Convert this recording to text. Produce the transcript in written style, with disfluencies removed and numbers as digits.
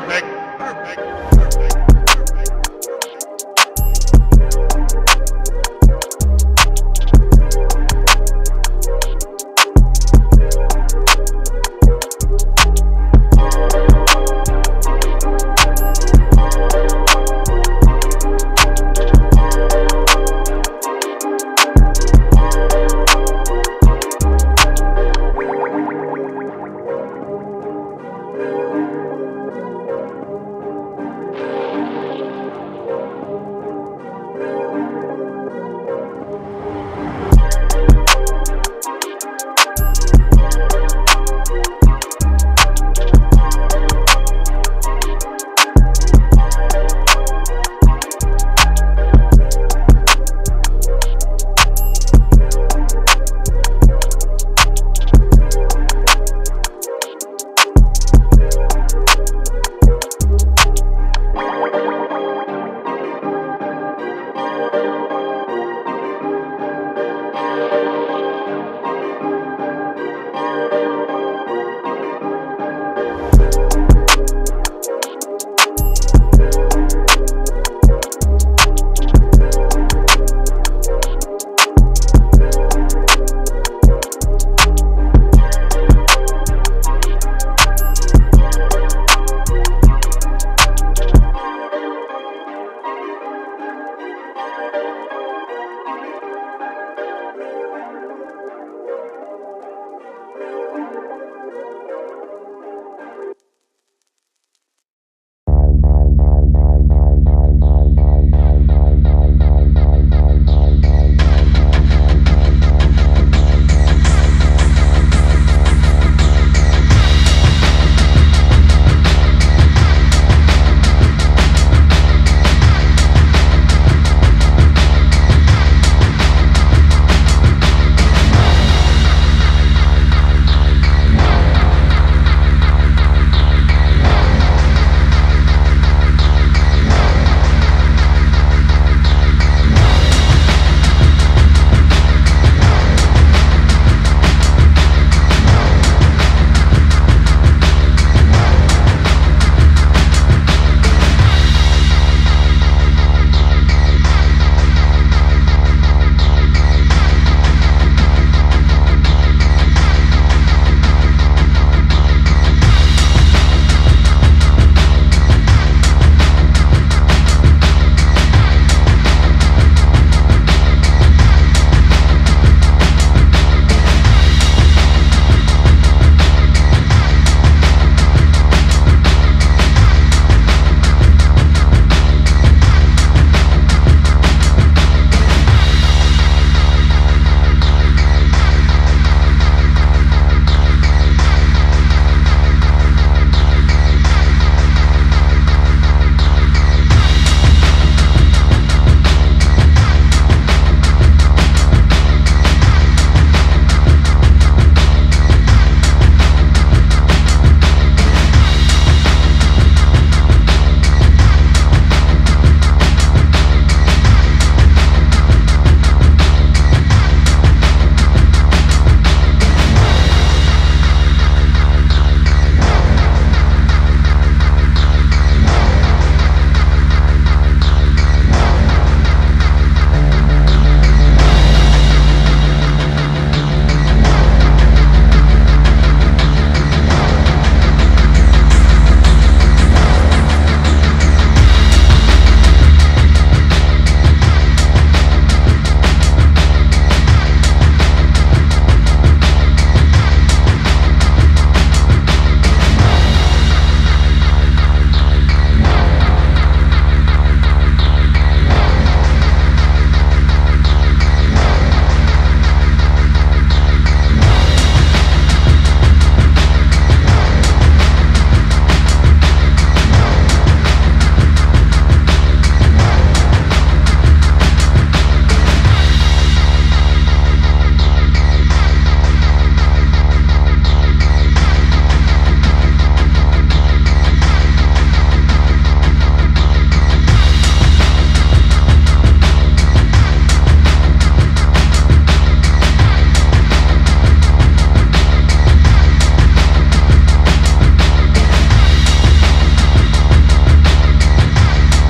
perfect.